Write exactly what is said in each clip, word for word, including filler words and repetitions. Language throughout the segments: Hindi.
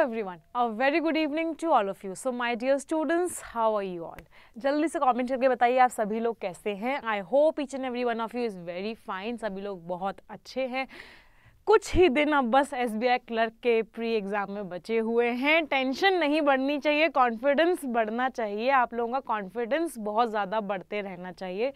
everyone, a very good evening to all of you. So my dear students, how are you all? जल्दी से कमेंट करके बताइए आप सभी लोग कैसे हैं. I hope each and every one of you is very fine. सभी लोग बहुत अच्छे हैं. कुछ ही दिन अब बस एस बी आई क्लर्क के प्री एग्ज़ाम में बचे हुए हैं. टेंशन नहीं बढ़नी चाहिए, कॉन्फिडेंस बढ़ना चाहिए. आप लोगों का कॉन्फिडेंस बहुत ज़्यादा बढ़ते रहना चाहिए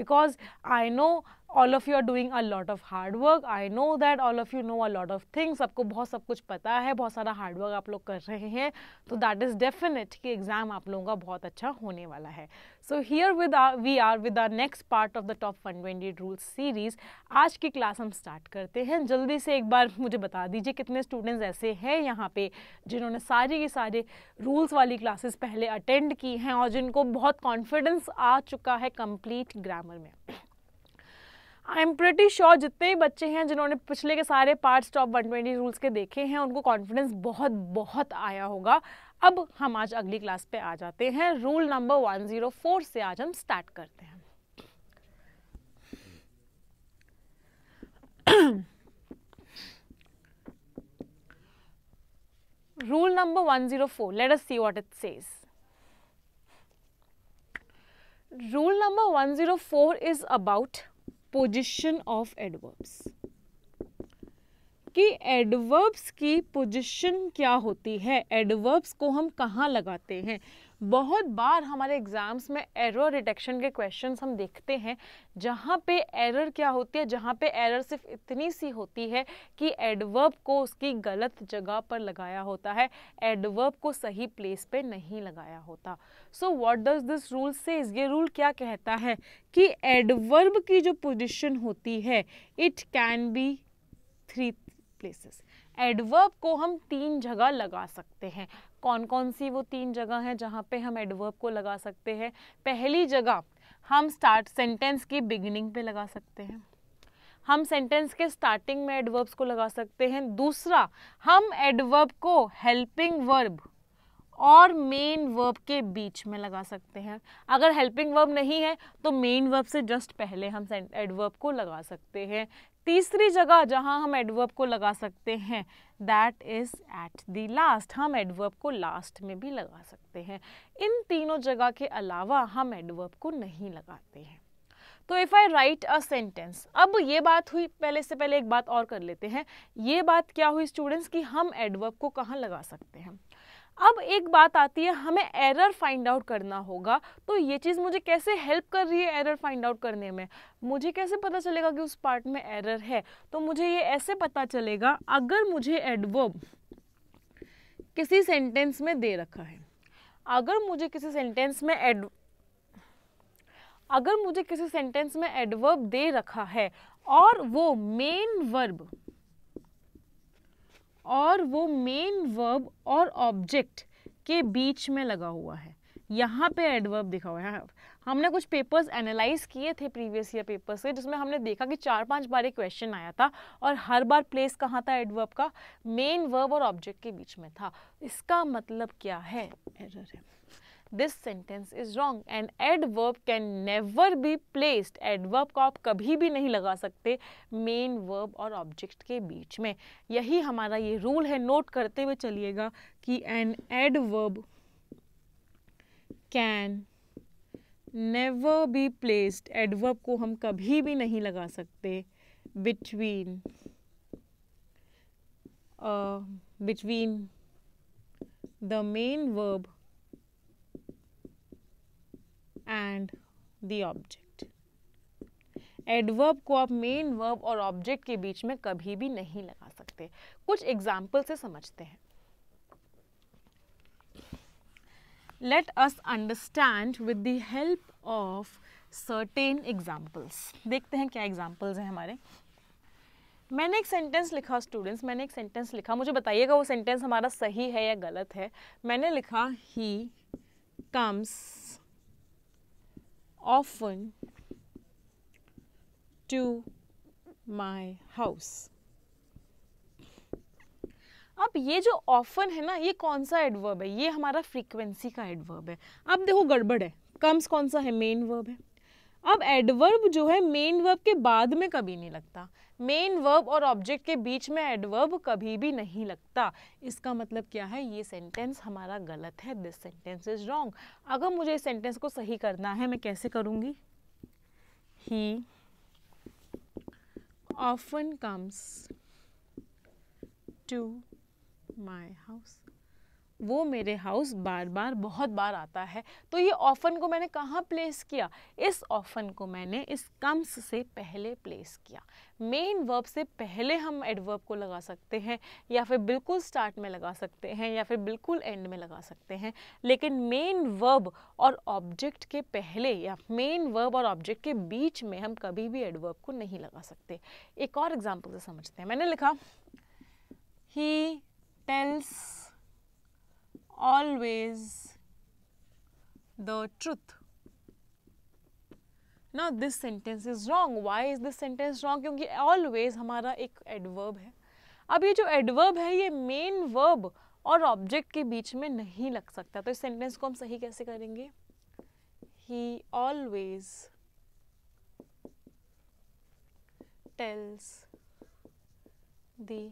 because I know all of you are doing a lot of hard work. I know that all of you know a lot of things. आपको बहुत सब कुछ पता है, बहुत सारा हार्ड वर्क आप लोग कर रहे हैं, तो दैट इज़ डेफिनेट कि एग्ज़ाम आप लोगों का बहुत अच्छा होने वाला है. So here with we are with our next part of the top one twenty rules series. आज की क्लास हम स्टार्ट करते हैं. जल्दी से एक बार मुझे बता दीजिए कितने स्टूडेंट्स ऐसे हैं यहाँ पे जिन्होंने सारी के सारे रूल्स वाली क्लासेस पहले अटेंड की हैं और जिनको बहुत कॉन्फिडेंस आ चुका है कंप्लीट ग्रामर में. आई एम प्रिटी श्योर जितने बच्चे हैं जिन्होंने पिछले के सारे parts top one twenty rules के देखे हैं उनको कॉन्फिडेंस बहुत बहुत आया होगा. अब हम आज अगली क्लास पे आ जाते हैं. Rule number one zero four से आज हम स्टार्ट करते हैं. Rule number one zero four, let us see what it says. Rule number one zero four is about position of adverbs, कि एडवर्ब्स की पोजिशन क्या होती है, एडवर्ब्स को हम कहाँ लगाते हैं. बहुत बार हमारे एग्ज़ाम्स में एरर डिटेक्शन के क्वेश्चंस हम देखते हैं जहाँ पे एरर क्या होती है, जहाँ पे एरर सिर्फ इतनी सी होती है कि एडवर्ब को उसकी गलत जगह पर लगाया होता है, एडवर्ब को सही प्लेस पे नहीं लगाया होता. So what does this rule says, ये रूल क्या कहता है कि एडवर्ब की जो पोजिशन होती है it can be three places. Adverb को हम तीन जगह लगा सकते हैं. कौन कौन सी वो तीन जगह हैं जहाँ पे हम एडवर्ब को लगा सकते हैं. पहली जगह हम स्टार्ट सेंटेंस की बिगिनिंग पे लगा सकते हैं, हम सेंटेंस के स्टार्टिंग में एडवर्ब्स को लगा सकते हैं. दूसरा, हम एडवर्ब को हेल्पिंग वर्ब और मेन वर्ब के बीच में लगा सकते हैं. अगर हेल्पिंग वर्ब नहीं है तो मेन वर्ब से जस्ट पहले हम एडवर्ब को लगा सकते हैं. तीसरी जगह जहां हम एडवर्ब को लगा सकते हैं that is at the last, हम एडवर्ब को लास्ट में भी लगा सकते हैं. इन तीनों जगह के अलावा हम एडवर्ब को नहीं लगाते हैं. तो if I write a sentence, अब ये बात हुई, पहले से पहले एक बात और कर लेते हैं. ये बात क्या हुई स्टूडेंट्स कि हम एडवर्ब को कहाँ लगा सकते हैं. अब एक बात आती है, हमें एरर फाइंड आउट करना होगा. तो ये चीज़ मुझे कैसे हेल्प कर रही है एरर फाइंड आउट करने में, मुझे कैसे पता चलेगा कि उस पार्ट में एरर है. तो मुझे ये ऐसे पता चलेगा, अगर मुझे एडवर्ब किसी सेंटेंस में दे रखा है, अगर मुझे किसी सेंटेंस में एड अगर मुझे किसी सेंटेंस में एडवर्ब दे रखा है और वो मेन वर्ब और वो मेन वर्ब और ऑब्जेक्ट के बीच में लगा हुआ है, यहाँ पे एडवर्ब दिखा हुआ है. हमने कुछ पेपर्स एनालाइज किए थे प्रीवियस ईयर पेपर्स से, जिसमें हमने देखा कि चार पांच बार एक क्वेश्चन आया था और हर बार प्लेस कहाँ था एडवर्ब का, मेन वर्ब और ऑब्जेक्ट के बीच में था. इसका मतलब क्या है, एरर है. This sentence is wrong and adverb can never be placed, adverb को आप कभी भी नहीं लगा सकते मेन वर्ब और ऑब्जेक्ट के बीच में. यही हमारा ये रूल है, नोट करते हुए चलिएगा कि an adverb can never be placed, adverb को हम कभी भी नहीं लगा सकते between between the main verb and the object. Adverb को आप मेन वर्ब और ऑब्जेक्ट के बीच में कभी भी नहीं लगा सकते. कुछ एग्जाम्पल से समझते हैं. Let us understand with the help of certain examples. देखते हैं क्या एग्जाम्पल्स हैं हमारे. मैंने एक सेंटेंस लिखा स्टूडेंट्स, मैंने एक सेंटेंस लिखा, मुझे बताइएगा वो सेंटेंस हमारा सही है या गलत है. मैंने लिखा he comes Often to my house. अब ये जो often है ना, ये कौन सा एडवर्ब है, ये हमारा फ्रीक्वेंसी का एडवर्ब है. अब देखो गड़बड़ है, कम्स कौन सा है, मेन वर्ब है. अब एडवर्ब जो है मेन वर्ब के बाद में कभी नहीं लगता, मेन वर्ब और ऑब्जेक्ट के बीच में एडवर्ब कभी भी नहीं लगता। इसका मतलब क्या है, ये सेंटेंस हमारा गलत है, दिस सेंटेंस इज रॉन्ग। अगर मुझे इस सेंटेंस को सही करना है मैं कैसे करूँगी, he often comes to my house, वो मेरे हाउस बार बार बहुत बार आता है। तो ये ऑफन को मैंने कहाँ प्लेस किया, इस ऑफन को मैंने इस कम्स से पहले प्लेस किया। मेन वर्ब से पहले हम एडवर्ब को लगा सकते हैं, या फिर बिल्कुल स्टार्ट में लगा सकते हैं, या फिर बिल्कुल एंड में लगा सकते हैं, लेकिन मेन वर्ब और ऑब्जेक्ट के पहले या मेन वर्ब और ऑब्जेक्ट के बीच में हम कभी भी एडवर्ब को नहीं लगा सकते। एक और एग्जाम्पल से समझते हैं। मैंने लिखा he tells always the truth. Now this sentence is wrong. Why is this sentence wrong? क्योंकि always हमारा एक adverb है। अब ये जो adverb है ये main verb और object के बीच में नहीं लग सकता, तो इस sentence को हम सही कैसे करेंगे, He always tells the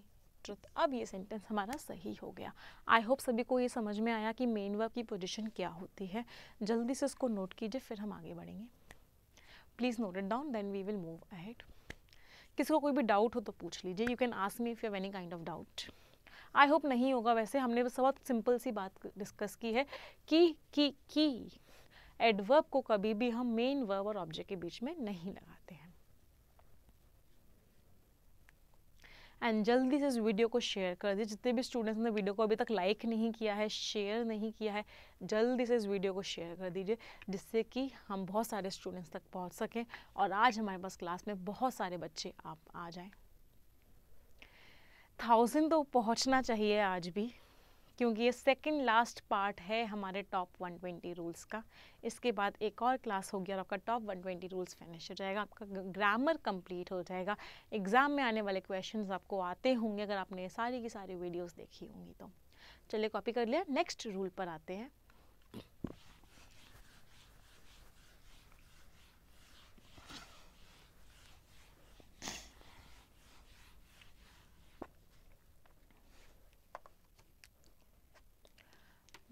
truth. अब ये सेंटेंस हमारा सही हो गया। आई होप सभी को ये समझ में आया कि मेन वर्ब की पोजीशन क्या होती है। जल्दी से इसको नोट कीजिए, फिर हम आगे बढ़ेंगे। Please note it down, then we will move ahead. किसी को कोई भी डाउट हो तो पूछ लीजिए, you can ask me if you have any kind of doubt. I hope नहीं होगा, वैसे हमने बस बहुत सिंपल सी बात डिस्कस की है कि की की एडवर्ब को कभी भी हम मेन वर्ब और ऑब्जेक्ट के बीच में नहीं लगाते हैं। एंड जल्दी से इस वीडियो को शेयर कर दीजिए, जितने भी स्टूडेंट्स ने वीडियो को अभी तक लाइक नहीं किया है, शेयर नहीं किया है, जल्दी से इस वीडियो को शेयर कर दीजिए, जिससे कि हम बहुत सारे स्टूडेंट्स तक पहुंच सकें और आज हमारे पास क्लास में बहुत सारे बच्चे आप आ जाएं। थाउजेंड तो पहुंचना चाहिए आज भी, क्योंकि ये सेकंड लास्ट पार्ट है हमारे टॉप वन ट्वेंटी रूल्स का। इसके बाद एक और क्लास होगी और आपका top one twenty rules finish हो जाएगा, आपका ग्रामर कंप्लीट हो जाएगा, एग्ज़ाम में आने वाले क्वेश्चंस आपको आते होंगे अगर आपने सारी की सारी वीडियोस देखी होंगी तो। चलिए कॉपी कर लिया, नेक्स्ट रूल पर आते हैं।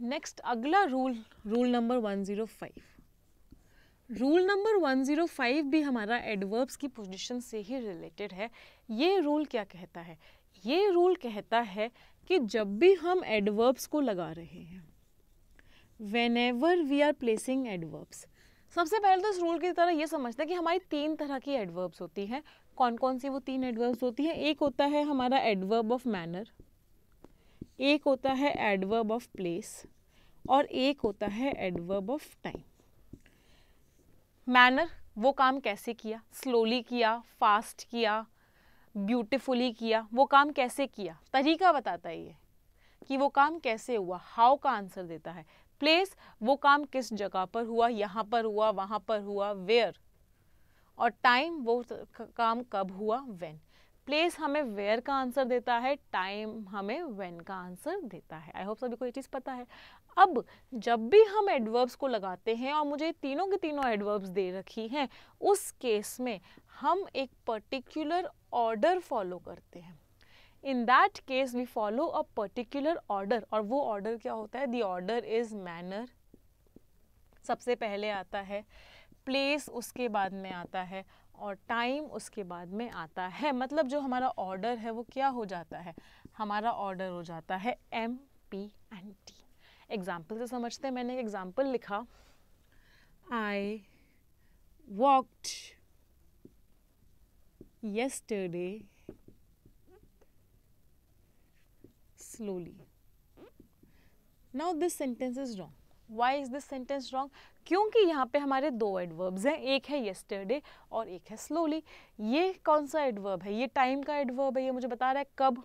नेक्स्ट अगला rule, rule number one zero five. Rule number one zero five भी हमारा एडवर्ब्स की पोजीशन से ही रिलेटेड है। ये रूल क्या कहता है, ये रूल कहता है कि जब भी हम एडवर्ब्स को लगा रहे हैं, whenever we are placing adverbs, सबसे पहले तो इस रूल की तरह ये समझते हैं कि हमारी तीन तरह की एडवर्ब्स होती हैं। कौन कौन सी वो तीन एडवर्ब्स होती हैं? एक होता है हमारा एडवर्ब ऑफ मैनर, एक होता है एडवर्ब ऑफ प्लेस और एक होता है एडवर्ब ऑफ टाइम। मैनर, वो काम कैसे किया, स्लोली किया, फास्ट किया, ब्यूटिफुली किया, वो काम कैसे किया, तरीका बताता है ये कि वो काम कैसे हुआ, हाउ का आंसर देता है। प्लेस, वो काम किस जगह पर हुआ, यहाँ पर हुआ, वहाँ पर हुआ, वेयर। और टाइम, वो काम कब हुआ, व्हेन। प्लेस हमें वेयर का आंसर देता है, टाइम हमें व्हेन का आंसर देता है। आई होप सभी को ये चीज़ पता है। अब जब भी हम एडवर्ब्स को लगाते हैं और मुझे तीनों के तीनों एडवर्ब्स दे रखी हैं, उस केस में हम एक पर्टिकुलर ऑर्डर फॉलो करते हैं। In that case we follow a particular order, और वो ऑर्डर क्या होता है, द ऑर्डर इज मैनर सबसे पहले आता है, प्लेस उसके बाद में आता है और टाइम उसके बाद में आता है। मतलब जो हमारा ऑर्डर है वो क्या हो जाता है, हमारा ऑर्डर हो जाता है M P and T. Example से समझते हैं। मैंने एक एग्जाम्पल लिखा, I walked yesterday slowly. Now this sentence is wrong. Why is this sentence wrong? क्योंकि यहाँ पे हमारे दो एडवर्ब्स हैं, एक है yesterday और एक है slowly। ये कौन सा एडवर्ब है, ये टाइम का एडवर्ब है, ये मुझे बता रहा है कब।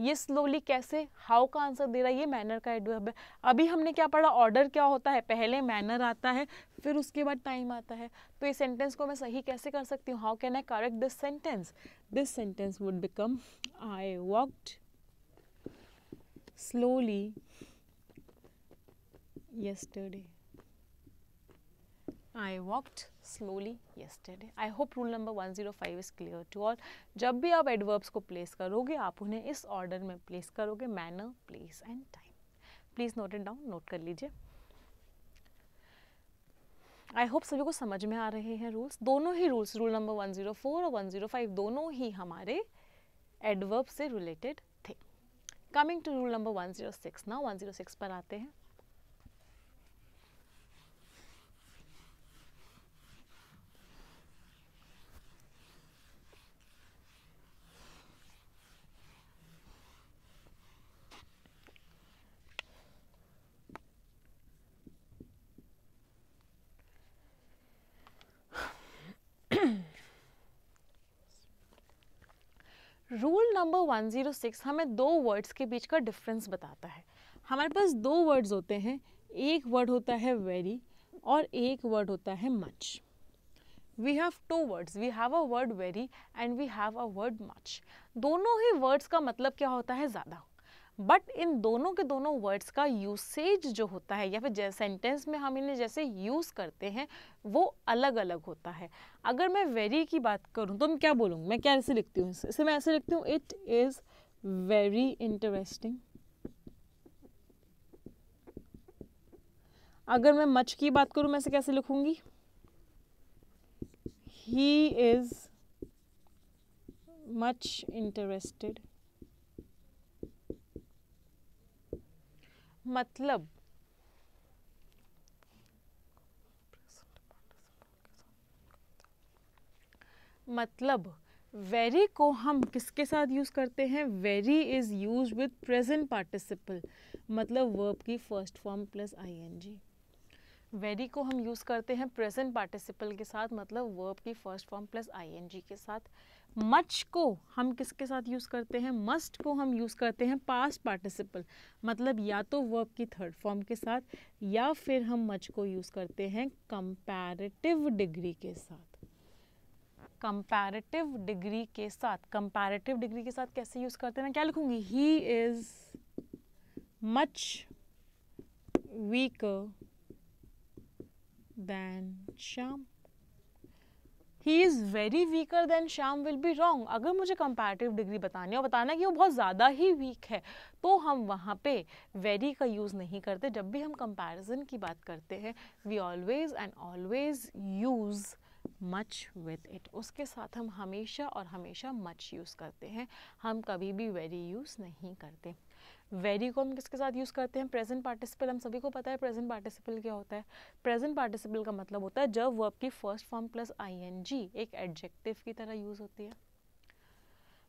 ये slowly कैसे, how का आंसर दे रहा है, ये मैनर का एडवर्ब है। अभी हमने क्या पढ़ा, ऑर्डर क्या होता है, पहले मैनर आता है फिर उसके बाद टाइम आता है। तो इस सेंटेंस को मैं सही कैसे कर सकती हूँ, how can I correct this sentence, this sentence would become I walked slowly yesterday। I walked slowly yesterday. I hope rule number one zero five is clear to all. जब भी आप adverbs को place करोगे आप उन्हें इस order में place करोगे, manner, place and time. Please note it down, note कर लीजिए. आई होप सभी को समझ में आ रहे हैं रूल्स. दोनों ही rules, rule number one zero four और वन ज़ीरो फाइव, दोनों ही हमारे एडवर्ब से रिलेटेड थे. Coming to rule number one zero six. Now one zero six पर आते हैं. Rule number one zero six हमें दो वर्ड्स के बीच का डिफरेंस बताता है. हमारे पास दो वर्ड्स होते हैं, एक वर्ड होता है वेरी और एक वर्ड होता है much. We have two words, we have a word very and we have a word much. दोनों ही वर्ड्स का मतलब क्या होता है? ज़्यादा. बट इन दोनों के दोनों वर्ड्स का यूसेज जो होता है या फिर सेंटेंस में हम इन्हें जैसे यूज़ करते हैं वो अलग अलग होता है. अगर मैं वेरी की बात करूं तो मैं क्या बोलूँगी, मैं क्या ऐसे लिखती हूँ, इसे मैं ऐसे लिखती हूँ, इट इज़ वेरी इंटरेस्टिंग. अगर मैं मच की बात करूँ मैं इसे कैसे लिखूँगी, ही इज़ मच इंटरेस्टेड. मतलब मतलब वेरी को हम किसके साथ यूज़ करते हैं? Very is use with present participle, मतलब वर्ब की first form plus ING. Very को हम यूज़ करते हैं प्रेजेंट पार्टिसिपल के साथ, मतलब वर्ब की फर्स्ट फॉर्म प्लस आईएनजी के साथ. मच को हम किसके साथ यूज़ करते हैं? मस्ट को हम यूज़ करते हैं पास्ट पार्टिसिपल, मतलब या तो वर्ब की थर्ड फॉर्म के साथ या फिर हम मच को यूज़ करते हैं कंपैरेटिव डिग्री के साथ. कंपैरेटिव डिग्री के साथ, कंपैरेटिव डिग्री के साथ कैसे यूज़ करते हैं? मैं क्या लिखूँगी, he is much weaker than Shyam. He is very weaker than Shyam will be wrong. अगर मुझे कंपैरेटिव डिग्री बतानी है और बताना है कि वो बहुत ज़्यादा ही वीक है तो हम वहाँ पे वेरी का यूज़ नहीं करते. जब भी हम कंपैरिजन की बात करते हैं we always and always use much with it. उसके साथ हम हमेशा और हमेशा मच यूज़ करते हैं, हम कभी भी वेरी यूज़ नहीं करते. वेरी को हम किसके साथ यूज़ करते हैं? Present participle. हम सभी को पता है प्रेजेंट पार्टिसिपल क्या होता है. प्रेजेंट पार्टिसिपल का मतलब होता है जब वर्ब की फर्स्ट फॉर्म प्लस आईएनजी एक एडजेक्टिव की तरह यूज़ होती है.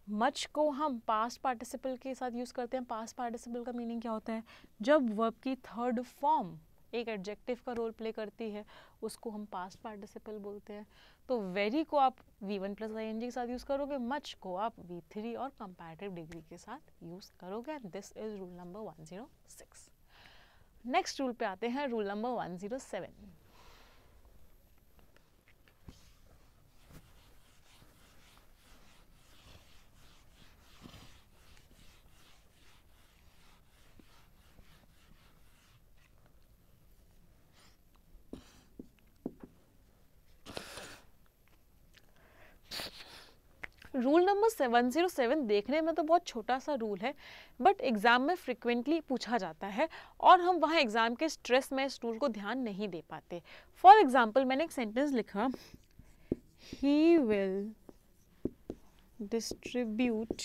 मच को हम पास्ट पार्टिसिपल के साथ यूज़ करते हैं. पास्ट पार्टिसिपल का मीनिंग क्या होता है? जब वर्ब की थर्ड फॉर्म एक एडजेक्टिव का रोल प्ले करती है उसको हम पास्ट पार्टिसिपल बोलते हैं. तो वेरी को आप V one plus I N G के साथ यूज़ करोगे, मच को आप वी थ्री और कंपैरेटिव डिग्री के साथ यूज़ करोगे. And this is rule number one zero six. Next rule पे आते हैं, rule number one zero seven. Rule number seven zero seven देखने में तो बहुत छोटा सा रूल है बट एग्ज़ाम में फ्रिक्वेंटली पूछा जाता है और हम वहाँ एग्ज़ाम के स्ट्रेस में इस रूल को ध्यान नहीं दे पाते. फॉर एग्ज़ाम्पल मैंने एक सेंटेंस लिखा, ही विल डिस्ट्रीब्यूट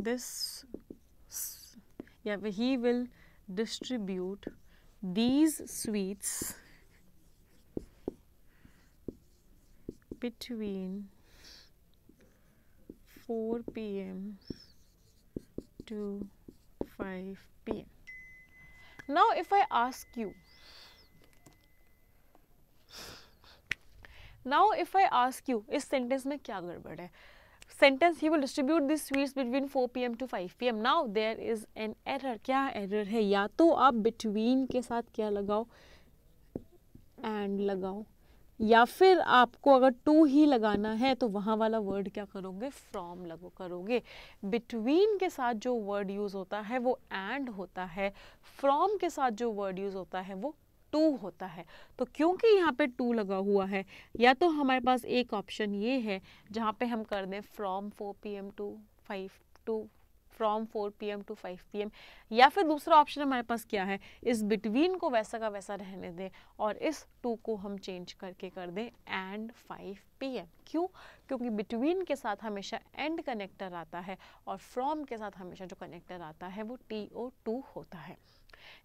दिस या he will distribute these sweets between four p m to five p m Now if I ask you, now if I ask you, इस sentence में क्या गड़बड़ है? Sentence he will distribute these sweets between four p m to five p m Now there is an error. क्या error है? या तो आप between के साथ क्या लगाओ, and लगाओ, या फिर आपको अगर टू ही लगाना है तो वहाँ वाला वर्ड क्या करोगे, फ्रॉम लगो करोगे. बिटवीन के साथ जो वर्ड यूज़ होता है वो एंड होता है, फ्रॉम के साथ जो वर्ड यूज़ होता है वो टू होता है। तो क्योंकि यहाँ पे टू लगा हुआ है, या तो हमारे पास एक ऑप्शन ये है जहाँ पे हम कर दें from four P M to five to from four P M to five P M, या फिर दूसरा ऑप्शन हमारे पास क्या है, इस बिटवीन को वैसा का वैसा रहने दें और इस टू को हम चेंज करके कर दें एंड फाइव पी एम। क्यों? क्योंकि बिटवीन के साथ हमेशा एंड कनेक्टर आता है और फ्रॉम के साथ हमेशा जो कनेक्टर आता है वो टी ओ टू होता है।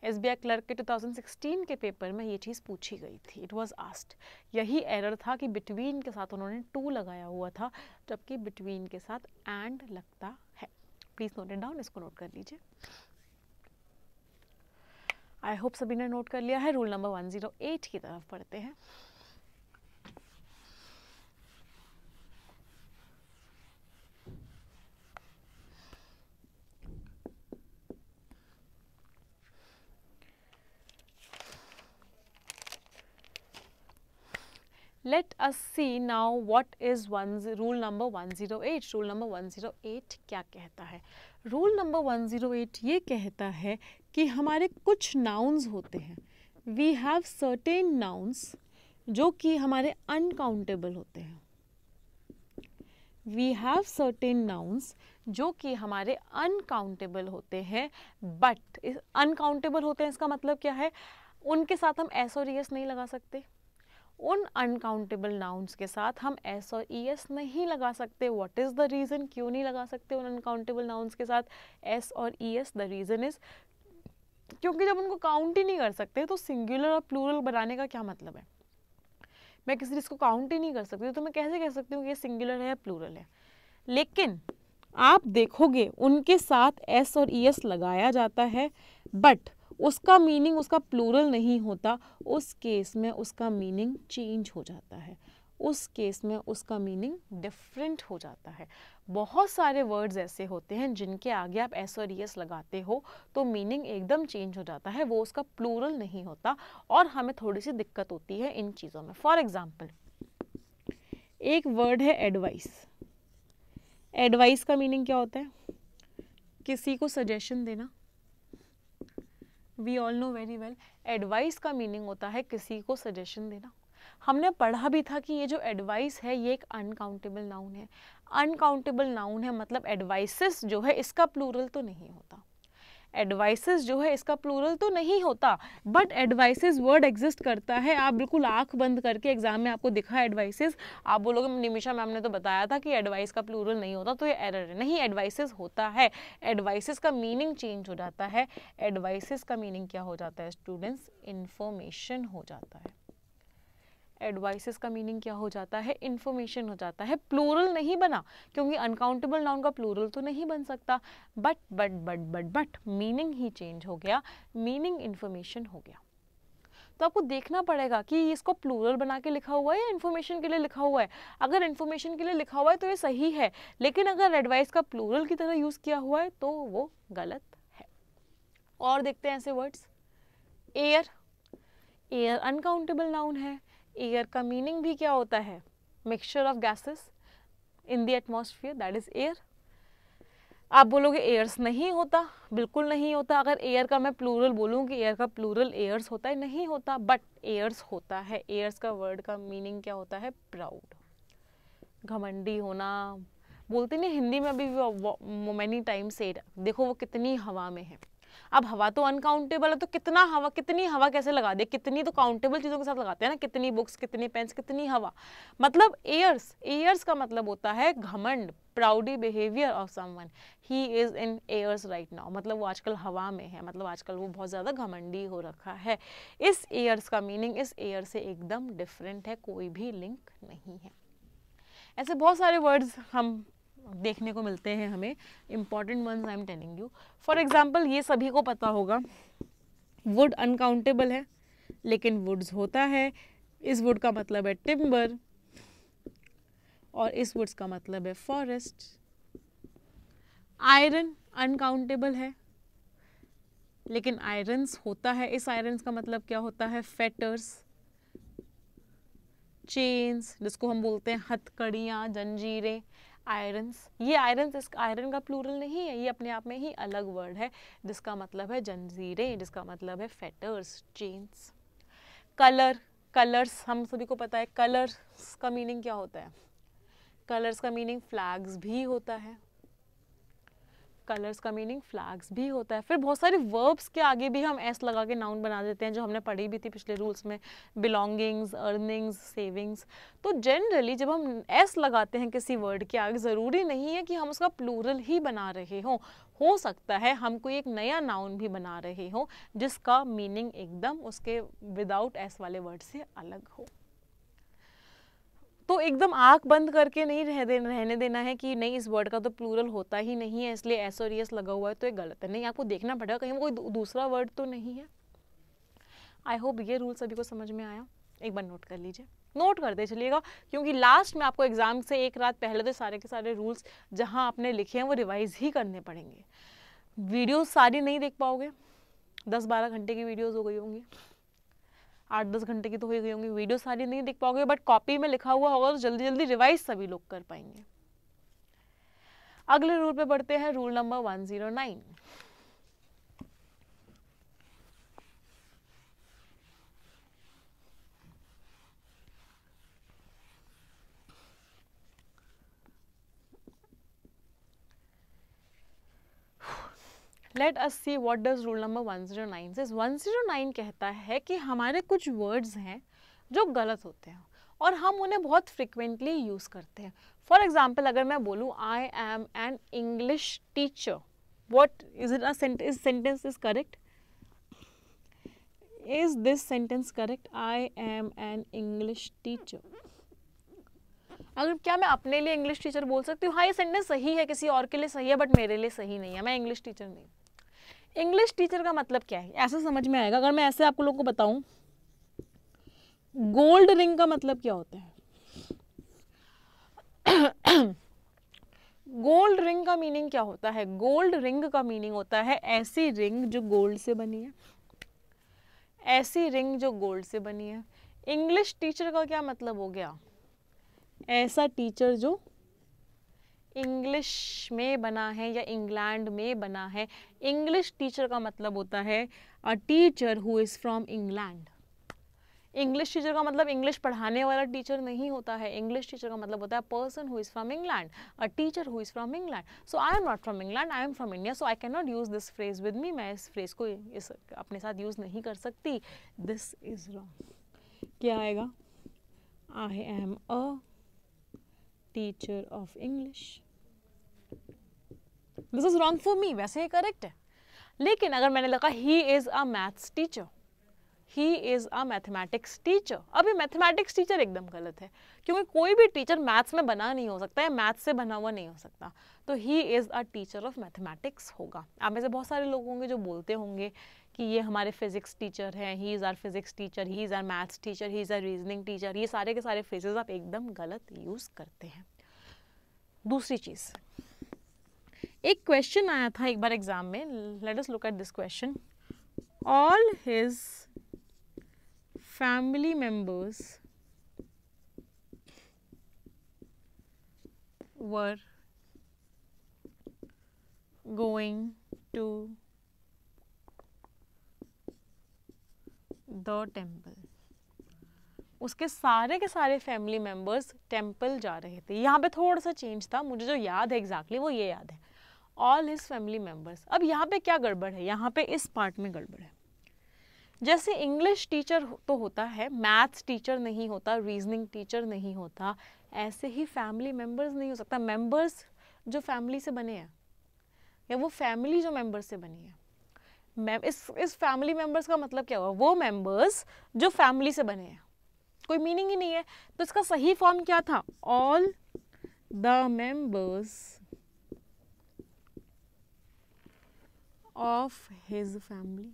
एस बी आई क्लर्क के दो हज़ार सोलह के पेपर में ये चीज़ पूछी गई थी, इट वाज आस्क्ड। यही एरर था कि बिटवीन के साथ उन्होंने टू लगाया हुआ था, जबकि बिटवीन के साथ एंड लगता है। प्लीज नोट इट डाउन, इसको नोट कर लीजिए। आई होप सभी ने नोट कर लिया है। रूल नंबर एक सौ आठ की तरफ पढ़ते हैं। Let us see now what is rule number one oh eight. Rule number one oh eight क्या कहता है? Rule number one oh eight ये कहता है कि हमारे कुछ nouns होते हैं, we have certain nouns जो कि हमारे uncountable होते हैं, we have certain nouns जो कि हमारे uncountable होते हैं। but uncountable होते हैं इसका मतलब क्या है, उनके साथ हम s और es नहीं लगा सकते, उन अनकाउंटेबल नाउन्स के साथ हम एस और ई एस नहीं लगा सकते। व्हाट इज़ द रीज़न, क्यों नहीं लगा सकते उन अनकाउंटेबल नाउन्स के साथ एस और E S? The reason is क्योंकि जब उनको काउंट ही नहीं कर सकते तो सिंगुलर और प्लूरल बनाने का क्या मतलब है? मैं किसी चीज़ को काउंट ही नहीं कर सकती तो मैं कैसे कह सकती हूँ कि ये सिंगुलर है या प्लूरल है? लेकिन आप देखोगे उनके साथ एस और ई एस लगाया जाता है, बट उसका मीनिंग उसका प्लूरल नहीं होता। उस केस में उसका मीनिंग चेंज हो जाता है, उस केस में उसका मीनिंग डिफरेंट हो जाता है। बहुत सारे वर्ड्स ऐसे होते हैं जिनके आगे आप एस और ई एस लगाते हो तो मीनिंग एकदम चेंज हो जाता है, वो उसका प्लूरल नहीं होता और हमें थोड़ी सी दिक्कत होती है इन चीज़ों में। फॉर एग्जाम्पल, एक वर्ड है एडवाइस। एडवाइस का मीनिंग क्या होता है? किसी को सजेशन देना। We all know very well, advice का मीनिंग होता है किसी को सजेशन देना। हमने पढ़ा भी था कि ये जो एडवाइस है ये एक अनकाउंटेबल नाउन है, अनकाउंटेबल नाउन है मतलब एडवाइसेस जो है इसका प्लूरल तो नहीं होता, एडवाइसेस जो है इसका प्लूरल तो नहीं होता, बट एडवाइसेस वर्ड एग्जिस्ट करता है। आप बिल्कुल आंख बंद करके एग्जाम में आपको दिखा एडवाइसेस, आप बोलोगे निमिषा मैम ने तो बताया था कि एडवाइस का प्लूरल नहीं होता तो ये एरर है। नहीं, एडवाइसेस होता है, एडवाइसेस का मीनिंग चेंज हो जाता है। एडवाइसेस का मीनिंग क्या हो जाता है स्टूडेंट्स? इन्फॉर्मेशन हो जाता है। एडवाइसेस का मीनिंग क्या हो जाता है? इन्फॉर्मेशन हो जाता है, प्लूरल नहीं बना क्योंकि अनकाउंटेबल नाउन का प्लूरल तो नहीं बन सकता। But but but but but meaning ही चेंज हो गया, मीनिंग इन्फॉर्मेशन हो गया। तो आपको देखना पड़ेगा कि इसको प्लूरल बना के लिखा हुआ है या इन्फॉर्मेशन के लिए लिखा हुआ है। अगर इन्फॉर्मेशन के लिए लिखा हुआ है तो ये सही है, लेकिन अगर एडवाइस का प्लूरल की तरह यूज़ किया हुआ है तो वो गलत है। और देखते हैं ऐसे words, air. Air uncountable noun है, एयर का मीनिंग भी क्या होता है? Mixture of gases in the atmosphere, that is air. आप बोलोगे एयर्स नहीं होता, बिल्कुल नहीं होता। अगर एयर का मैं प्लूरल बोलूँ कि एयर का प्लूरल एयर्स होता है, नहीं होता, बट एयर्स होता है। एयर्स का वर्ड का मीनिंग क्या होता है? प्राउड, घमंडी होना। बोलते नहीं हिंदी में अभी मैनी टाइम सेड, देखो वो कितनी हवा में है। अब हवा तो अनकाउंटेबल है तो कितना हवा, कितनी हवा कैसे लगा दे? कितनी तो काउंटेबल चीज़ों के साथ लगाते हैं ना, कितनी बुक्स, कितनी पेन्स, कितनी हवा। मतलब एयर्स, एयर्स का मतलब होता है घमंड, proudy behaviour of someone, he is in airs right now. मतलब वो आजकल हवा में है, मतलब आजकल वो बहुत ज़्यादा घमंडी हो रखा है। इस एयर्स का मीनिंग इस एयर से एकदम डिफरेंट है, कोई भी लिंक नहीं है। ऐसे बहुत सारे वर्ड्स हम देखने को मिलते हैं हमें, important ones I am telling you. For example, ये सभी को पता होगा, वुड अनकाउंटेबल है लेकिन वुड्स होता है। इस वुड का मतलब है टिम्बर और इस वुड्स का मतलब है फॉरेस्ट। आयरन अनकाउंटेबल है लेकिन आयरन्स होता है। इस आयरन्स का मतलब क्या होता है? फेटर्स, चेन्स, जिसको हम बोलते हैं हथकड़ियाँ, जंजीरें। आयरन्स, ये आयरन्स इस आयरन का प्लूरल नहीं है, ये अपने आप में ही अलग वर्ड है जिसका मतलब है जंजीरें, जिसका मतलब है फेटर्स, चेन्स। कलर, कलर्स हम सभी को पता है कलर्स का मीनिंग क्या होता है, कलर्स का मीनिंग फ्लैग्स भी होता है, कलर्स का मीनिंग फ्लैग्स भी होता है। फिर बहुत सारे वर्ब्स के आगे भी हम एस लगा के नाउन बना देते हैं, जो हमने पढ़ी भी थी पिछले रूल्स में, बिलोंगिंग्स, अर्निंग्स, सेविंग्स। तो जनरली जब हम एस लगाते हैं किसी वर्ड के आगे, ज़रूरी नहीं है कि हम उसका प्लूरल ही बना रहे हों, हो सकता है हम कोई एक नया नाउन भी बना रहे हों जिसका मीनिंग एकदम उसके विदाउट एस वाले वर्ड से अलग हो। तो एकदम आंख बंद करके नहीं रह दे, रहने देना है कि नहीं इस वर्ड का तो प्लूरल होता ही नहीं है इसलिए एस और एस लगा हुआ है तो ये गलत है, नहीं आपको देखना पड़ेगा कहीं कोई दूसरा वर्ड तो नहीं है। आई होप ये रूल सभी को समझ में आया, एक बार नोट कर लीजिए, नोट करते चलिएगा क्योंकि लास्ट में आपको एग्जाम से एक रात पहले तो सारे के सारे रूल्स जहाँ आपने लिखे हैं वो रिवाइज ही करने पड़ेंगे। वीडियो सारी नहीं देख पाओगे, दस बारह घंटे की वीडियोज़ हो गई होंगी, आठ दस घंटे की तो हो गई होंगी, वीडियो सारी नहीं देख पाओगे, बट कॉपी में लिखा हुआ होगा तो जल्दी जल्दी रिवाइज सभी लोग कर पाएंगे। अगले रूल पे बढ़ते हैं, rule number one zero nine. Let us see what does rule number one zero nine say. One zero nine कहता है कि हमारे कुछ वर्ड्स हैं जो गलत होते हैं और हम उन्हें बहुत फ्रिक्वेंटली यूज़ करते हैं। फॉर एग्जांपल अगर मैं बोलूँ I am an English teacher, what is it a sentence, sentence is correct, is this sentence correct, I am an English teacher. अगर क्या मैं अपने लिए इंग्लिश टीचर बोल सकती हूँ? हाँ ये सेंटेंस सही है, किसी और के लिए सही है बट मेरे लिए सही नहीं है, मैं इंग्लिश टीचर नहीं। इंग्लिश टीचर का मतलब क्या है ऐसा समझ में आएगा अगर मैं ऐसे आप लोगों को बताऊं। गोल्ड रिंग का मतलब क्या होता है? गोल्ड रिंग का मीनिंग क्या होता है? गोल्ड रिंग का मीनिंग होता है ऐसी रिंग जो गोल्ड से बनी है, ऐसी रिंग जो गोल्ड से बनी है। इंग्लिश टीचर का क्या मतलब हो गया? ऐसा टीचर जो इंग्लिश में बना है या इंग्लैंड में बना है। इंग्लिश टीचर का मतलब होता है a teacher who is from England. English teacher का मतलब इंग्लिश पढ़ाने वाला टीचर नहीं होता है, इंग्लिश टीचर का मतलब होता है person who is from England, a teacher who is from England. So I am not from England, I am from India, so I can not use this phrase with me, मैं इस फ्रेज को इस अपने साथ यूज़ नहीं कर सकती, दिस इज़ रॉन्ग। क्या आएगा? I am a teacher of English, this is wrong for me, वैसे ही करेक्ट है। लेकिन अगर मैंने लगा he is a maths teacher, he is a mathematics teacher, अब ये मैथमेटिक्स टीचर एकदम गलत है क्योंकि कोई भी टीचर मैथ्स में बना नहीं हो सकता या मैथ्स से बना हुआ नहीं हो सकता, तो he is a teacher of mathematics होगा। आप में से बहुत सारे लोग होंगे जो बोलते होंगे कि ये हमारे फिजिक्स टीचर हैं, he is our physics teacher, he is our maths teacher, he is our reasoning teacher, ये सारे के सारे फ्रेजेस आप एकदम गलत यूज़ करते हैं। दूसरी चीज़, एक क्वेश्चन आया था एक बार एग्जाम में, let us look at this question. All his family members were going to the temple, उसके सारे के सारे फैमिली मेंबर्स टेम्पल जा रहे थे। यहाँ पे थोड़ा सा चेंज था, मुझे जो याद है एग्जैक्टली वो ये याद है, ऑल हिज फैमिली मेंबर्स। अब यहाँ पे क्या गड़बड़ है? यहाँ पे इस पार्ट में गड़बड़ है। जैसे इंग्लिश टीचर तो होता है, मैथ्स टीचर नहीं होता, रीजनिंग टीचर नहीं होता, ऐसे ही फैमिली मेंबर्स नहीं हो सकता। मेंबर्स जो फैमिली से बने हैं या वो फैमिली जो मेंबर्स से बनी है, इस इस फैमिली मेंबर्स का मतलब क्या हुआ? वो मेंबर्स जो फैमिली से बने हैं, कोई मीनिंग ही नहीं है। तो इसका सही फॉर्म क्या था? All the members of his family.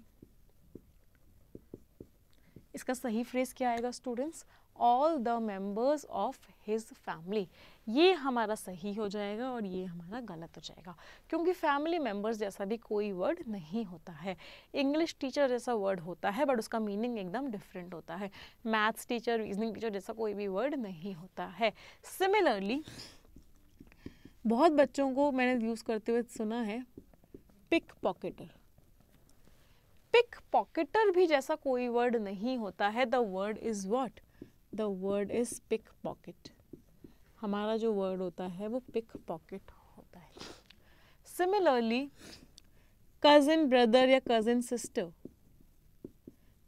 इसका सही फ्रेज क्या आएगा students? All the members of his family. ये हमारा सही हो जाएगा और ये हमारा गलत हो जाएगा क्योंकि फैमिली मेंबर्स जैसा भी कोई वर्ड नहीं होता है। इंग्लिश टीचर जैसा वर्ड होता है बट उसका मीनिंग एकदम डिफरेंट होता है। मैथ्स टीचर, रीजनिंग टीचर जैसा कोई भी वर्ड नहीं होता है। सिमिलरली बहुत बच्चों को मैंने यूज़ करते हुए सुना है पिक पॉकेटर। पिक पॉकेटर भी जैसा कोई वर्ड नहीं होता है. The word is what? The word is pick pocket. हमारा जो वर्ड होता है वो पिक पॉकेट होता है. सिमिलरली कजिन ब्रदर या कजिन सिस्टर,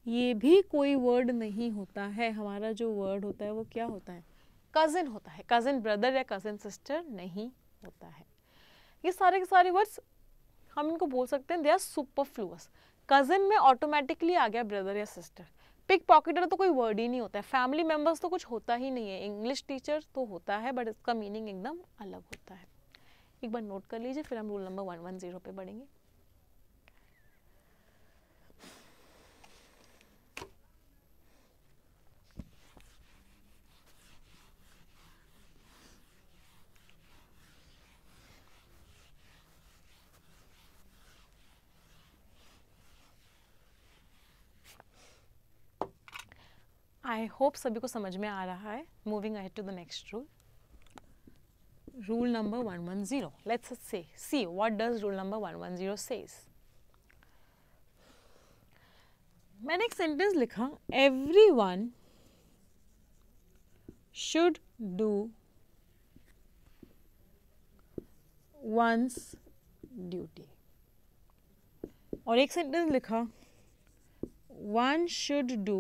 ये भी कोई वर्ड नहीं होता है. हमारा जो वर्ड होता है वो क्या होता है? कजिन होता है. कजिन ब्रदर या कजिन सिस्टर नहीं होता है. ये सारे के सारे वर्ड्स हम इनको बोल सकते हैं दे आर सुपरफ्लूअस. कजिन में ऑटोमेटिकली आ गया ब्रदर या सिस्टर. पिक पॉकेटर तो कोई वर्ड ही नहीं होता है. फैमिली मेंबर्स तो कुछ होता ही नहीं है. इंग्लिश टीचर तो होता है बट इसका मीनिंग एकदम अलग होता है. एक बार नोट कर लीजिए फिर हम rule number one one zero पे बढ़ेंगे. आई होप सभी को समझ में आ रहा है. Moving ahead to the next rule, rule number one one zero. Let's say see what does rule number one one zero says. मैंने एक सेंटेंस लिखा, everyone should do one's duty, और एक सेंटेंस लिखा one should do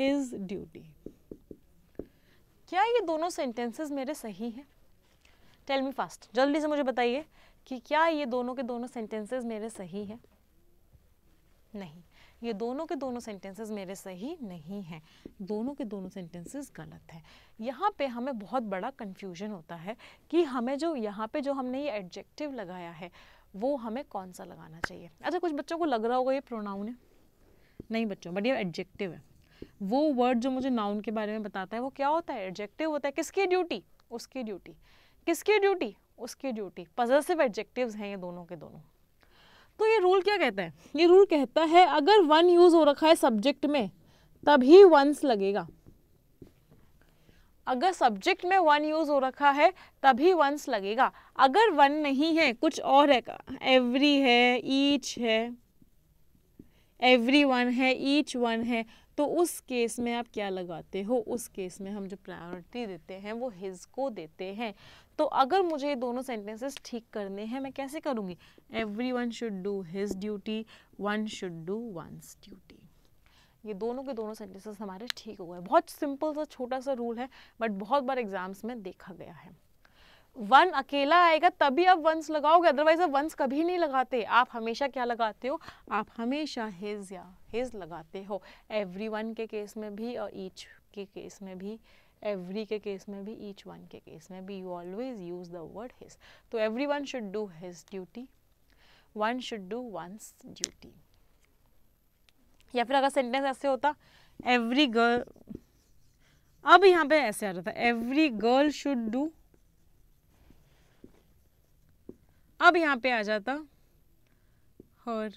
His duty. क्या ये दोनों सेंटेंसेस मेरे सही हैं? टेल मी फास्ट, जल्दी से मुझे बताइए कि क्या ये दोनों के दोनों सेंटेंसेस मेरे सही हैं? नहीं, ये दोनों के दोनों सेंटेंसेस मेरे सही नहीं हैं. दोनों के दोनों सेंटेंसेस गलत हैं. यहाँ पे हमें बहुत बड़ा कन्फ्यूजन होता है कि हमें जो यहाँ पे जो हमने ये एडजेक्टिव लगाया है वो हमें कौन सा लगाना चाहिए. अच्छा, कुछ बच्चों को लग रहा होगा ये प्रोनाउन है. नहीं बच्चों, बट ये एडजेक्टिव है. वो वर्ड जो मुझे नाउन के बारे में बताता है वो क्या होता है? एडजेक्टिव होता है. किसकी ड्यूटी? उसकी ड्यूटी. किसकी ड्यूटी? उसकी ड्यूटी. पजेसिव एडजेक्टिव्स हैं ये दोनों के दोनों. तो ये रूल क्या कहता है? ये रूल कहता है अगर वन यूज हो रखा है सब्जेक्ट में तभी वंस लगेगा. अगर सब्जेक्ट में वन यूज हो रखा है तभी वंस लगेगा. अगर वन नहीं है, कुछ और है, एवरी है, ईच है, एवरी वन है, ईच वन है, तो उस केस में आप क्या लगाते हो? उस केस में हम जो प्रायोरिटी देते हैं वो हिज को देते हैं. तो अगर मुझे ये दोनों सेंटेंसेस ठीक करने हैं मैं कैसे करूँगी? Every one should do his duty, one should do one's duty. ये दोनों के दोनों सेंटेंसेस हमारे ठीक हो गए. बहुत सिंपल सा छोटा सा रूल है बट बहुत बार एग्जाम्स में देखा गया है. वन अकेला आएगा तभी आप वंस लगाओगे, अदरवाइज आप वंस कभी नहीं लगाते. आप हमेशा क्या लगाते हो? आप हमेशा हिज या हिज लगाते हो. एवरी वन के केस में भी और ईच के केस में भी, एवरी के केस में भी, ईच वन के केस में भी, you always use the word his. तो every one should do his duty, one should do one's duty. या फिर अगर सेंटेंस ऐसे होता एवरी गर्ल, अब यहाँ पे ऐसे आ रहा था एवरी गर्ल शुड डू, अब यहाँ पे आ जाता her,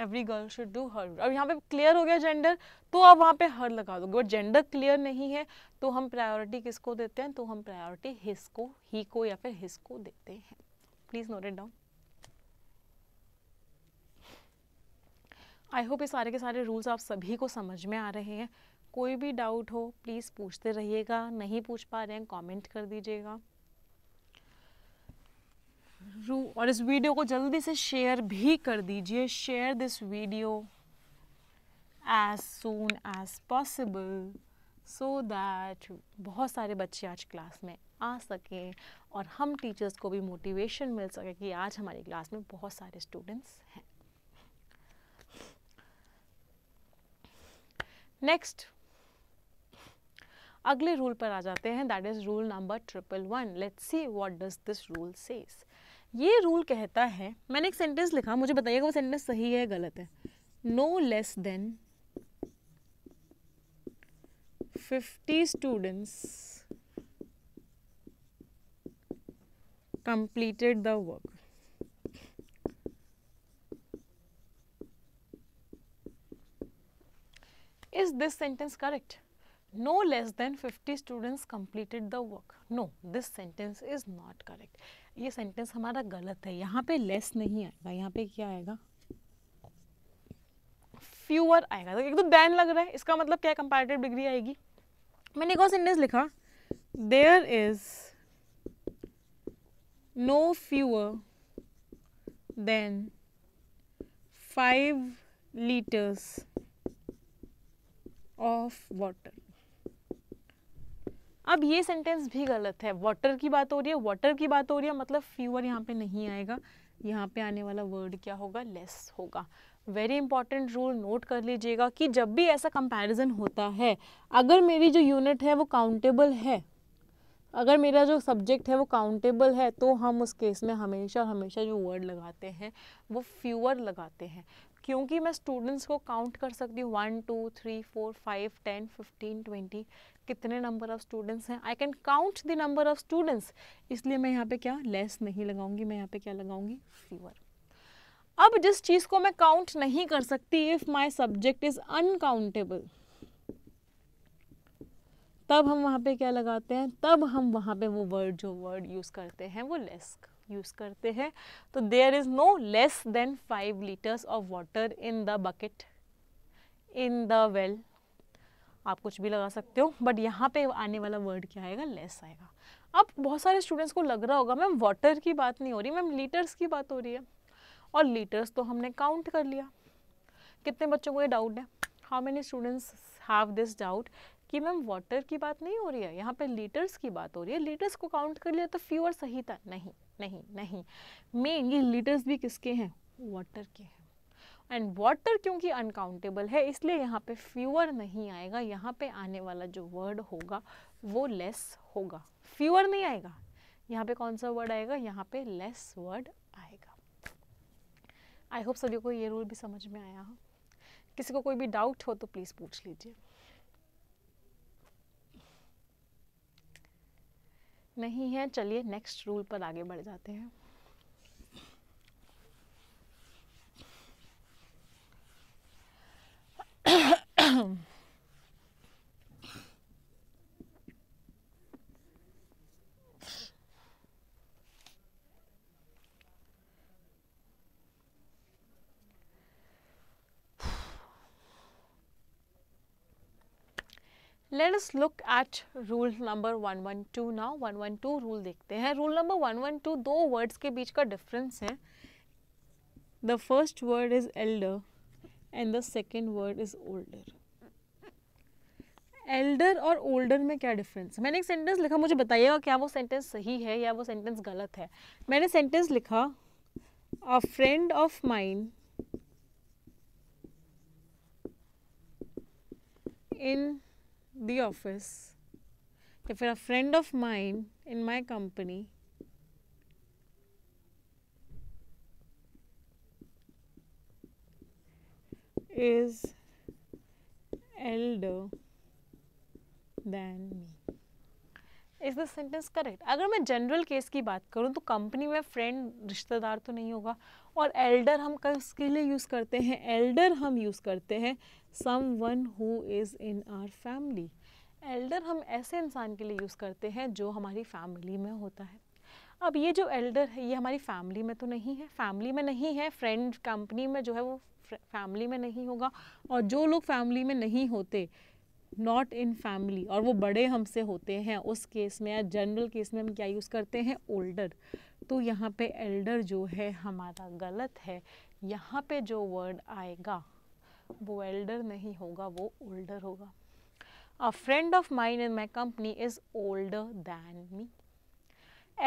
every girl should do her. अब यहाँ पे क्लियर हो गया जेंडर, तो अब वहाँ पे हर लगा दोगे. बट जेंडर क्लियर नहीं है तो हम प्रायोरिटी किसको देते हैं? तो हम प्रायोरिटी हिज को, ही को या फिर हिज को देते हैं. Please note it down. I hope ये सारे के सारे रूल्स आप सभी को समझ में आ रहे हैं. कोई भी डाउट हो प्लीज़ पूछते रहिएगा. नहीं पूछ पा रहे हैं कॉमेंट कर दीजिएगा. और इस वीडियो को जल्दी से शेयर भी कर दीजिए. Share this video as soon as possible so that बहुत सारे बच्चे आज क्लास में आ सकें और हम टीचर्स को भी मोटिवेशन मिल सके कि आज हमारी क्लास में बहुत सारे स्टूडेंट्स हैं. नेक्स्ट अगले रूल पर आ जाते हैं, that is rule number triple one. Let's see what does this rule says. ये रूल कहता है, मैंने एक सेंटेंस लिखा, मुझे बताइएगा वो सेंटेंस सही है गलत है. No less than fifty students completed the work. Is this sentence correct? no less than fifty students completed the work. No, this sentence is not correct. ये sentence हमारा गलत है. यहाँ पे less नहीं आएगा, यहाँ पे क्या आएगा, fewer आएगा. तो एक तो than लग रहा है, इसका मतलब क्या comparative degree आएगी. मैंने एक और sentence लिखा, there is no fewer than five liters of water. अब ये सेंटेंस भी गलत है. वाटर की बात हो रही है, वाटर की बात हो रही है, मतलब fewer यहाँ पे नहीं आएगा. यहाँ पे आने वाला वर्ड क्या होगा, less होगा. वेरी इंपॉर्टेंट रूल नोट कर लीजिएगा कि जब भी ऐसा कंपैरिजन होता है, अगर मेरी जो यूनिट है वो काउंटेबल है, अगर मेरा जो सब्जेक्ट है वो काउंटेबल है, तो हम उस केस में हमेशा हमेशा जो वर्ड लगाते हैं वो fewer लगाते हैं, क्योंकि मैं स्टूडेंट्स को काउंट कर सकती हूँ one two three four five ten fifteen twenty, कितने नंबर ऑफ़ स्टूडेंट्स हैं, I can count the number of students. इसलिए मैं यहाँ पे क्या लेस नहीं लगाऊंगी, मैं यहाँ पे क्या लगाऊंगी, फीवर. अब जिस चीज़ को मैं काउंट नहीं कर सकती, if my subject is uncountable, तब हम वहाँ पे क्या लगाते हैं, तब हम वहाँ पे वो वर्ड जो वर्ड यूज़ करते हैं वो लेस यूज़ करते हैं. तो there is no less than five litres of water in the bucket, in the well, आप कुछ भी लगा सकते हो, बट यहाँ पे आने वाला वर्ड क्या आएगा, लेस आएगा. अब बहुत सारे स्टूडेंट्स को लग रहा होगा मैम वाटर की बात नहीं हो रही, मैम लीटर्स की बात हो रही है, और लीटर्स तो हमने काउंट कर लिया. कितने बच्चों को ये डाउट है, how many students have this doubt कि मैम वाटर की बात नहीं हो रही है, यहाँ पे लीटर्स की बात हो रही है, लीटर्स को काउंट कर लिया तो फ्यूअर सही था. नहीं नहीं नहीं, मेन ये लीटर्स भी किसके हैं, वाटर के हैं. एंड वाटर क्योंकि अनकाउंटेबल है इसलिए यहाँ पे फ्यूअर नहीं आएगा, यहाँ पे आने वाला जो वर्ड होगा वो लेस होगा, फ्यूअर नहीं आएगा. यहाँ पे कौन सा वर्ड आएगा, यहाँ पे लेस वर्ड आएगा. आई होप सभी को ये रूल भी समझ में आया हो. किसी को कोई भी डाउट हो तो प्लीज़ पूछ लीजिए. नहीं है, चलिए नेक्स्ट रूल पर आगे बढ़ जाते हैं. Let us look at rule number one one two now. one one two rule देखते हैं. Rule number one one two, दो words के बीच का difference है. The first word is elder and the second word is older. Elder और older में क्या difference है? मैंने एक sentence लिखा, मुझे बताइएगा क्या वो sentence सही है या वो sentence गलत है. मैंने sentence लिखा, A friend of mine in the office, या फिर a friend of mine in my company is elder than me. Is this sentence correct? अगर मैं general case की बात करूँ तो company में friend रिश्तेदार तो नहीं होगा, और elder हम किसके लिए use करते हैं, elder हम use करते हैं someone who is in our family. elder हम ऐसे इंसान के लिए use करते हैं जो हमारी family में होता है. अब ये जो elder है ये हमारी family में तो नहीं है, family में नहीं है, friend company में जो है वो family में नहीं होगा, और जो लोग family में नहीं होते, not in family, और वो बड़े हमसे होते हैं, उस केस में या जनरल केस में हम क्या यूज़ करते हैं, older. तो यहाँ पे elder जो है हमारा गलत है. यहाँ पे जो word आएगा वो elder नहीं होगा, वो older होगा. A friend of mine in my company is older than me.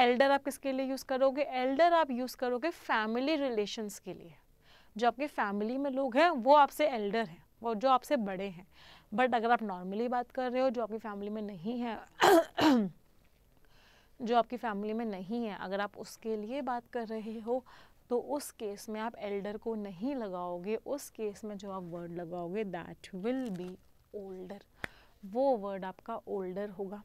Elder आप किसके लिए यूज़ करोगे, elder आप यूज़ करोगे family relations के लिए. जो आपके family में लोग हैं वो आपसे elder हैं, वो जो आपसे बड़े हैं. बट अगर आप नॉर्मली बात कर रहे हो, जो आपकी फैमिली में नहीं है जो आपकी फैमिली में नहीं है, अगर आप उसके लिए बात कर रहे हो तो उस केस में आप एल्डर को नहीं लगाओगे. उस केस में जो आप वर्ड लगाओगे दैट विल बी ओल्डर, वो वर्ड आपका ओल्डर होगा.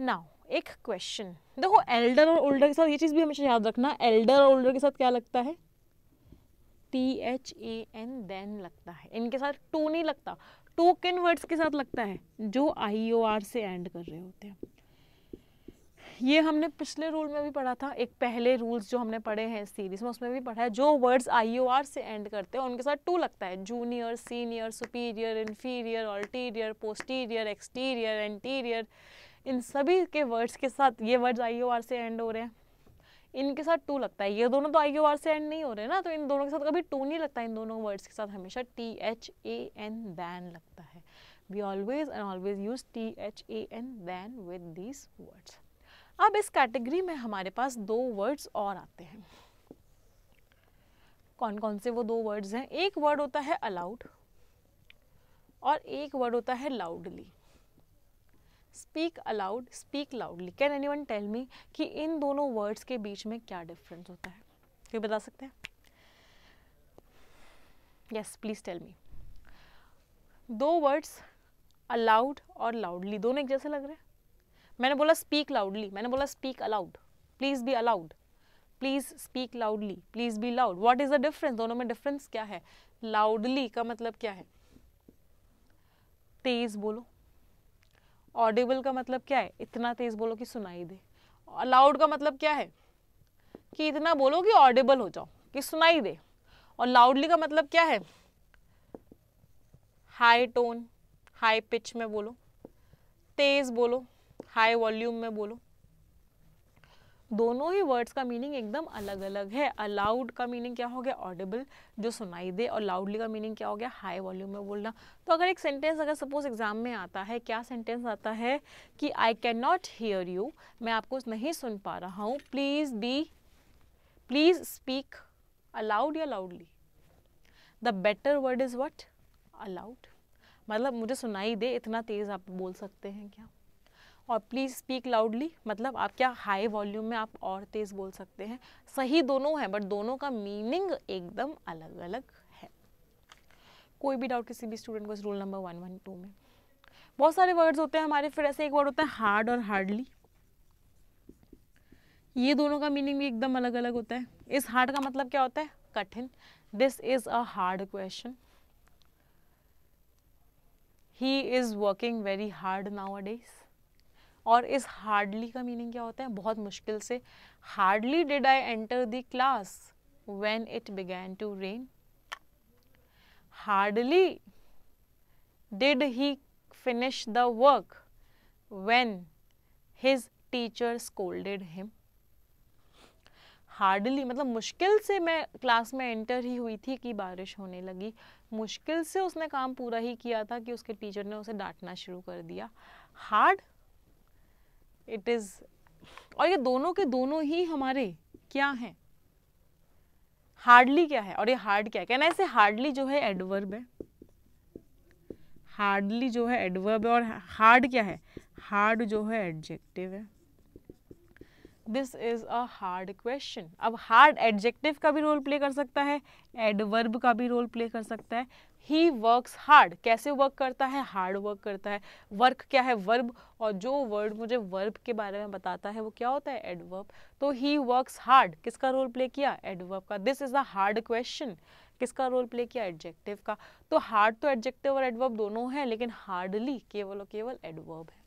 नाउ एक क्वेश्चन देखो, एल्डर और ओल्डर के साथ ये चीज़ भी हमेशा याद रखना, एल्डर और ओल्डर के साथ क्या लगता है, T H A N than लगता है, इनके साथ टू नहीं लगता. टू किन वर्ड्स के साथ लगता है जो आई ओ आर से एंड कर रहे होते हैं। ये हमने पिछले रूल में भी पढ़ा था, एक पहले रूल्स जो हमने पढ़े हैं सीरीज में उसमें भी पढ़ा है, जो वर्ड्स आई ओ आर से एंड करते हैं उनके साथ टू लगता है। Junior, senior, superior, inferior, ulterior, posterior, exterior, interior, इन सभी के वर्ड्स के साथ ये वर्ड्स आई ओ आर से एंड हो रहे हैं, इनके साथ टू लगता है। ये दोनों तो आई ओ आर से एंड नहीं हो रहे ना, तो इन दोनों के साथ कभी टू नहीं लगता। इन दोनों वर्ड्स के साथ हमेशा T H A N than लगता है। We always and always use T H A N than with these words. अब इस कैटेगरी में हमारे पास दो वर्ड्स और आते हैं। कौन कौन से वो दो वर्ड्स हैं? एक वर्ड होता है अलाउड और एक वर्ड होता है loudly. Speak aloud, speak loudly. Can anyone tell me कि इन दोनों वर्ड्स के बीच में क्या डिफरेंस होता है? ये बता सकते हैं? Yes, please tell me. दो वर्ड्स अलाउड और लाउडली दोनों एक जैसे लग रहे हैं। मैंने बोला स्पीक लाउडली, मैंने बोला speak aloud, please be aloud, please speak loudly, please be loud. What is the difference? दोनों में डिफरेंस क्या है? लाउडली का मतलब क्या है? तेज़ बोलो। ऑडिबल का मतलब क्या है? इतना तेज़ बोलो कि सुनाई दे। अलाउड का मतलब क्या है? कि इतना बोलो कि ऑडिबल हो जाओ, कि सुनाई दे। और लाउडली का मतलब क्या है? हाई टोन, हाई पिच में बोलो, तेज़ बोलो, हाई वॉल्यूम में बोलो। दोनों ही वर्ड्स का मीनिंग एकदम अलग अलग है। अलाउड का मीनिंग क्या हो गया? ऑडिबल, जो सुनाई दे। और लाउडली का मीनिंग क्या हो गया? हाई वॉल्यूम में बोलना। तो अगर एक सेंटेंस अगर सपोज एग्जाम में आता है, क्या सेंटेंस आता है कि I can not hear you, मैं आपको नहीं सुन पा रहा हूँ, please be, please speak aloud या loudly? The better word is what? Aloud. मतलब मुझे सुनाई दे, इतना तेज़ आप बोल सकते हैं क्या? और प्लीज़ स्पीक लाउडली मतलब आप क्या हाई वॉल्यूम में आप और तेज़ बोल सकते हैं। सही दोनों हैं बट दोनों का मीनिंग एकदम अलग अलग है। कोई भी डाउट किसी भी स्टूडेंट को इस rule number one one two में। बहुत सारे वर्ड्स होते हैं हमारे, फिर ऐसे एक वर्ड होता है हार्ड और हार्डली। ये दोनों का मीनिंग भी एकदम अलग अलग होता है। इस हार्ड का मतलब क्या होता है? कठिन। This is a hard question, he is working very hard nowadays. और इस हार्डली का मीनिंग क्या होता है? बहुत मुश्किल से। Hardly did I enter the class when it began to rain. Hardly did he finish the work when his teacher scolded him. Hardly मतलब मुश्किल से मैं क्लास में एंटर ही हुई थी कि बारिश होने लगी। मुश्किल से उसने काम पूरा ही किया था कि उसके टीचर ने उसे डांटना शुरू कर दिया। Hard it is. और ये दोनों के दोनों ही हमारे क्या हैं? हार्डली क्या है और ये हार्ड क्या है? कहना ऐसे हार्डली जो है एडवर्ब है, हार्डली जो है एडवर्ब है। और हार्ड क्या है? हार्ड जो है एडजेक्टिव है। This is a hard question. अब हार्ड एडजेक्टिव का भी रोल प्ले कर सकता है, एडवर्ब का भी रोल प्ले कर सकता है। ही वर्क्स हार्ड, कैसे वर्क करता है? हार्ड वर्क करता है। वर्क क्या है? वर्ब। और जो वर्ड मुझे वर्ब के बारे में बताता है वो क्या होता है? एडवर्ब। तो ही वर्क्स हार्ड किसका रोल प्ले किया? एडवर्ब का। This is a hard question किसका रोल प्ले किया? एडजेक्टिव का। तो हार्ड तो एडजेक्टिव और एडवर्ब दोनों है, लेकिन हार्डली केवल और केवल एडवर्ब है।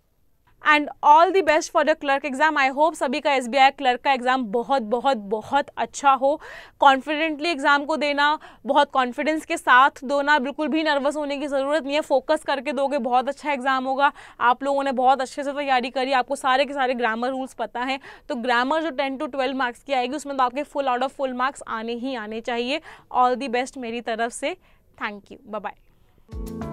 And all the best for your clerk exam. I hope सभी का एस बी आई क्लर्क का एग्ज़ाम बहुत बहुत बहुत अच्छा हो। कॉन्फिडेंटली एग्ज़ाम को देना, बहुत कॉन्फिडेंस के साथ दोना, बिल्कुल भी नर्वस होने की ज़रूरत नहीं है। फोकस करके दोगे बहुत अच्छा एग्ज़ाम होगा। आप लोगों ने बहुत अच्छे से तैयारी करी, आपको सारे के सारे ग्रामर रूल्स पता हैं। तो ग्रामर जो टेन टू ट्वेल्व मार्क्स की आएगी उसमें तो आपके full out of full marks आने ही आने चाहिए। ऑल दी बेस्ट मेरी तरफ से। Thank you, bye bye.